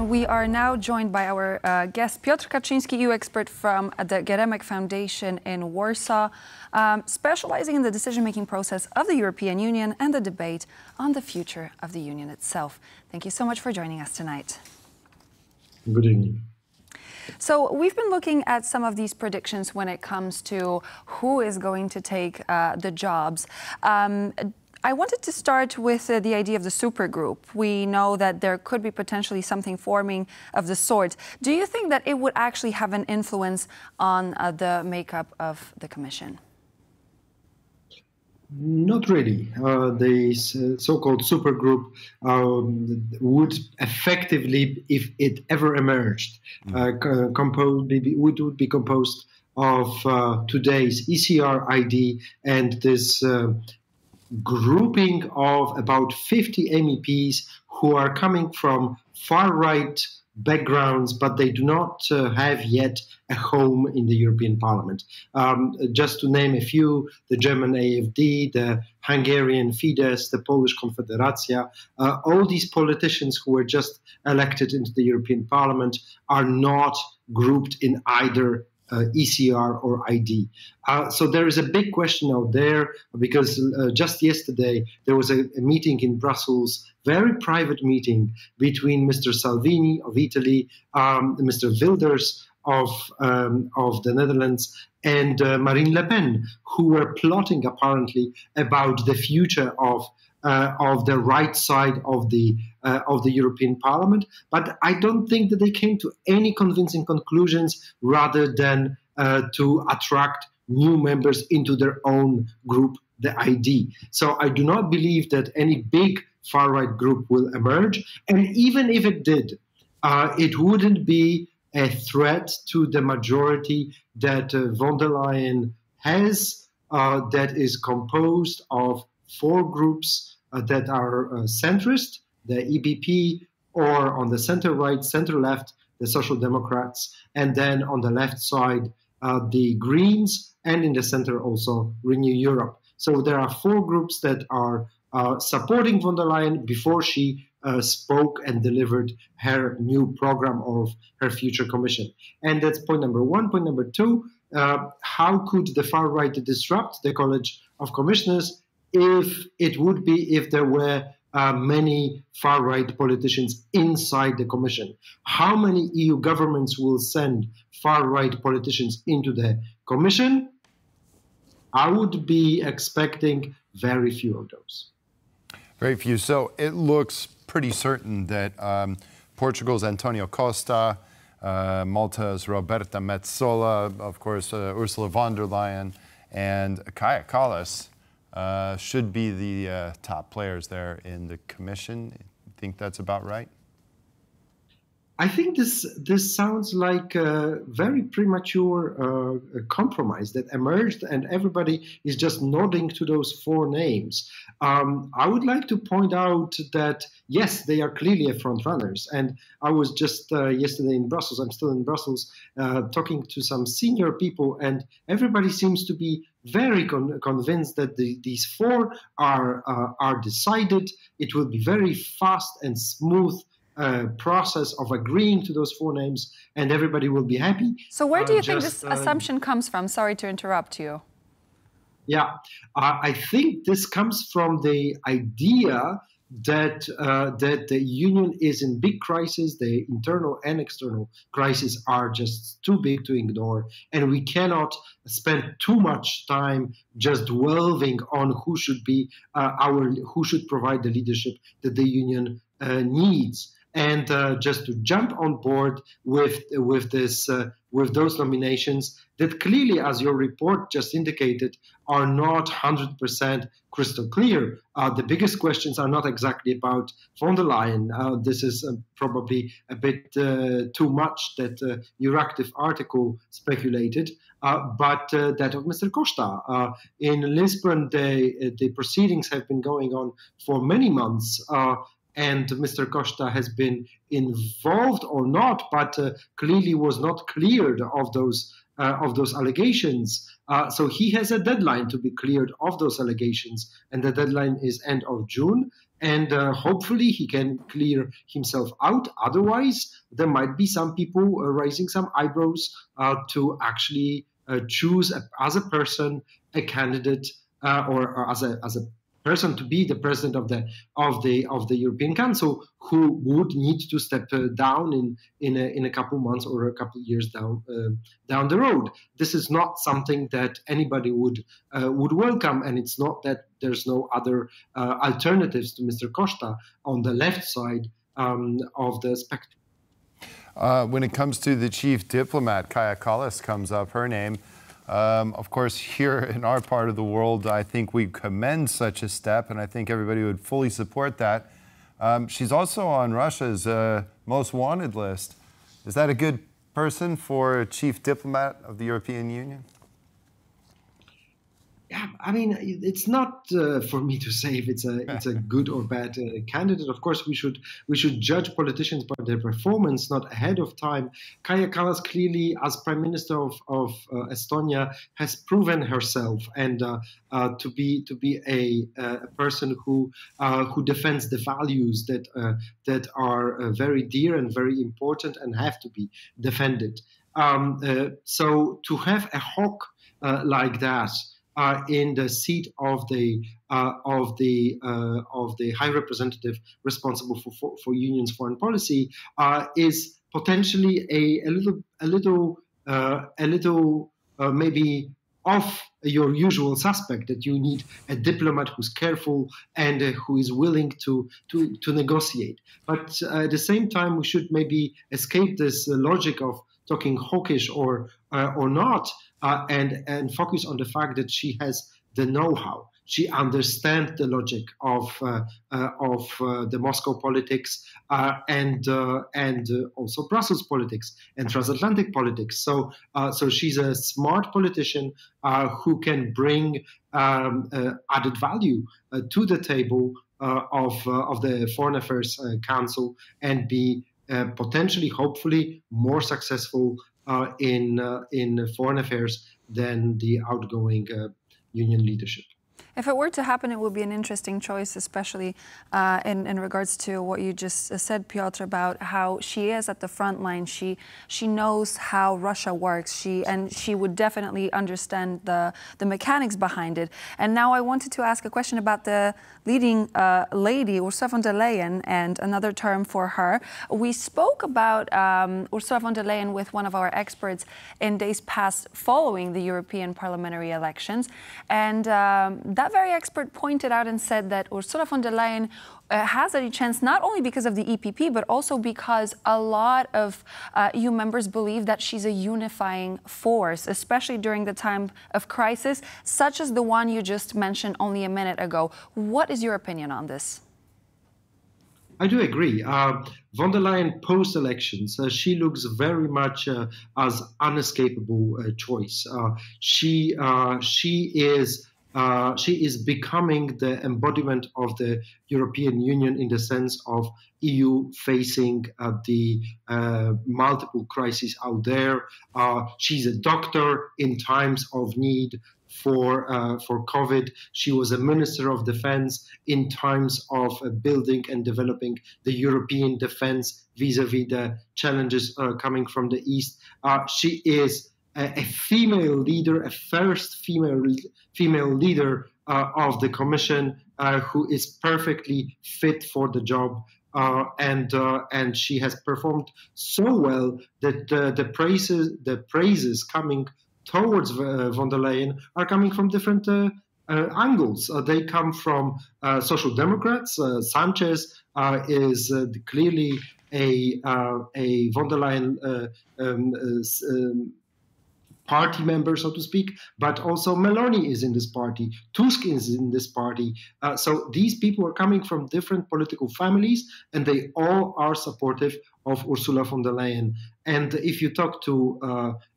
And we are now joined by our guest, Piotr Kaczyński, EU expert from the Geremek Foundation in Warsaw, specializing in the decision-making process of the European Union and the debate on the future of the Union itself. Thank you so much for joining us tonight. Good evening. So we've been looking at some of these predictions when it comes to who is going to take the jobs. I wanted to start with the idea of the supergroup. We know that there could be potentially something forming of the sort. Do you think that it would actually have an influence on the makeup of the Commission? Not really. The so-called supergroup would effectively, if it ever emerged, would be composed of today's ECR, ID, and this grouping of about 50 MEPs who are coming from far-right backgrounds, but they do not have yet a home in the European Parliament. Just to name a few, the German AfD, the Hungarian Fidesz, the Polish Konfederacja, all these politicians who were just elected into the European Parliament are not grouped in either ECR or ID. So there is a big question out there, because just yesterday there was a meeting in Brussels, very private meeting between Mr. Salvini of Italy, Mr. Wilders of the Netherlands, and Marine Le Pen, who were plotting apparently about the future of the right side of the European Parliament, but I don't think that they came to any convincing conclusions, rather than to attract new members into their own group, the ID. So I do not believe that any big far-right group will emerge, and even if it did, it wouldn't be a threat to the majority that von der Leyen has, that is composed of four groups that are centrist, the EPP, or on the center-right, center-left, the Social Democrats, and then on the left side, the Greens, and in the center also, Renew Europe. So there are four groups that are supporting von der Leyen before she spoke and delivered her new program of her future commission. And that's point number one. Point number two, how could the far-right disrupt the College of Commissioners? If there were many far-right politicians inside the Commission. How many EU governments will send far-right politicians into the Commission? I would be expecting very few of those. Very few. So it looks pretty certain that Portugal's Antonio Costa, Malta's Roberta Metzola, of course, Ursula von der Leyen, and Kaja Kallas should be the top players there in the Commission. I think that's about right. I think this sounds like a very premature compromise that emerged, and everybody is just nodding to those four names. I would like to point out that, yes, they are clearly front runners. And I was just yesterday in Brussels, I'm still in Brussels, talking to some senior people, and everybody seems to be very convinced that these four are decided. It will be very fast and smooth process of agreeing to those four names, and everybody will be happy. So where do you think this assumption comes from? Sorry to interrupt you. Yeah, I think this comes from the idea that that the Union is in big crisis. The internal and external crises are just too big to ignore, and we cannot spend too much time just dwelling on who should be who should provide the leadership that the Union needs. And just to jump on board with those nominations that clearly, as your report just indicated, are not 100% crystal clear. The biggest questions are not exactly about von der Leyen. This is probably a bit too much that your active article speculated, but that of Mr. Costa. In Lisbon, the proceedings have been going on for many months. And Mr. Costa has been involved or not, but clearly was not cleared of those allegations. So he has a deadline to be cleared of those allegations, and the deadline is end of June. and hopefully he can clear himself out. Otherwise, there might be some people raising some eyebrows to actually choose as a person a candidate or as a person to be the president of the European Council, who would need to step down in a couple months or a couple years down the road. This is not something that anybody would welcome, and it's not that there's no other alternatives to Mr. Costa on the left side of the spectrum. When it comes to the chief diplomat, Kaja Kallas comes up. Her name. Of course, here in our part of the world, I think we commend such a step, and I think everybody would fully support that. She's also on Russia's most wanted list. Is that a good person for a chief diplomat of the European Union? Yeah, I mean, it's not for me to say if it's a good or bad candidate. Of course, we should judge politicians by their performance, not ahead of time. Kaja Kallas clearly, as Prime Minister of Estonia, has proven herself and to be a person who defends the values that are very dear and very important and have to be defended. So to have a hawk like that. In the seat of the High Representative responsible for Union's foreign policy is potentially a little maybe off your usual suspect, that you need a diplomat who's careful and who is willing to negotiate. But at the same time, we should maybe escape this logic of talking hawkish or not. And focus on the fact that she has the know-how. She understands the logic of the Moscow politics and also Brussels politics and transatlantic politics. So so she's a smart politician who can bring added value to the table of the Foreign Affairs Council and be potentially, hopefully, more successful in foreign affairs than the outgoing union leadership. If it were to happen, it would be an interesting choice, especially in regards to what you just said, Piotr, about how she is at the front line. She knows how Russia works. She would definitely understand the mechanics behind it. And now I wanted to ask a question about the leading lady, Ursula von der Leyen, and another term for her. We spoke about Ursula von der Leyen with one of our experts in days past following the European parliamentary elections, and that very expert pointed out and said that Ursula von der Leyen has any chance, not only because of the EPP, but also because a lot of EU members believe that she's a unifying force, especially during the time of crisis, such as the one you just mentioned only a minute ago. What is your opinion on this? I do agree. Von der Leyen post-elections, she looks very much as unescapable choice. She is becoming the embodiment of the European Union in the sense of EU facing the multiple crises out there. She's a doctor in times of need for COVID. She was a Minister of Defense in times of building and developing the European defense vis-à-vis the challenges coming from the East. She is a female leader, a first female leader of the Commission, who is perfectly fit for the job, and she has performed so well that the praises coming towards von der Leyen are coming from different angles. They come from social democrats. Sanchez is clearly a von der Leyen party member, so to speak, but also Meloni is in this party, Tusk is in this party. So these people are coming from different political families, and they all are supportive of Ursula von der Leyen. And if you talk to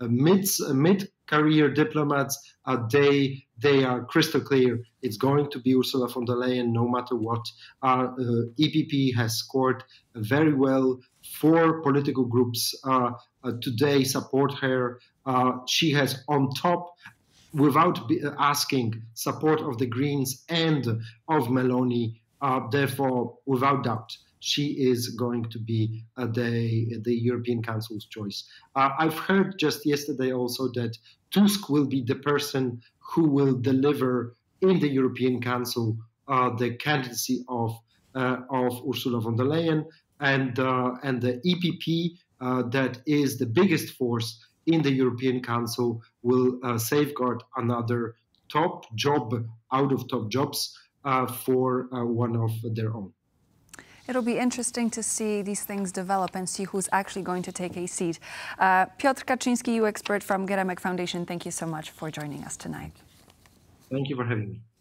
mid-career diplomats, they are crystal clear. It's going to be Ursula von der Leyen no matter what. Our EPP has scored very well. 4 political groups today support her. She has on top, without asking, support of the Greens and of Meloni. Therefore, without doubt, she is going to be the European Council's choice. I've heard just yesterday also that Tusk will be the person who will deliver in the European Council the candidacy of Ursula von der Leyen, and the EPP, that is the biggest force in the European Council, will safeguard another top job out of top jobs for one of their own. It'll be interesting to see these things develop and see who's actually going to take a seat. Piotr Kaczyński, EU expert from Geremek Foundation, thank you so much for joining us tonight. Thank you for having me.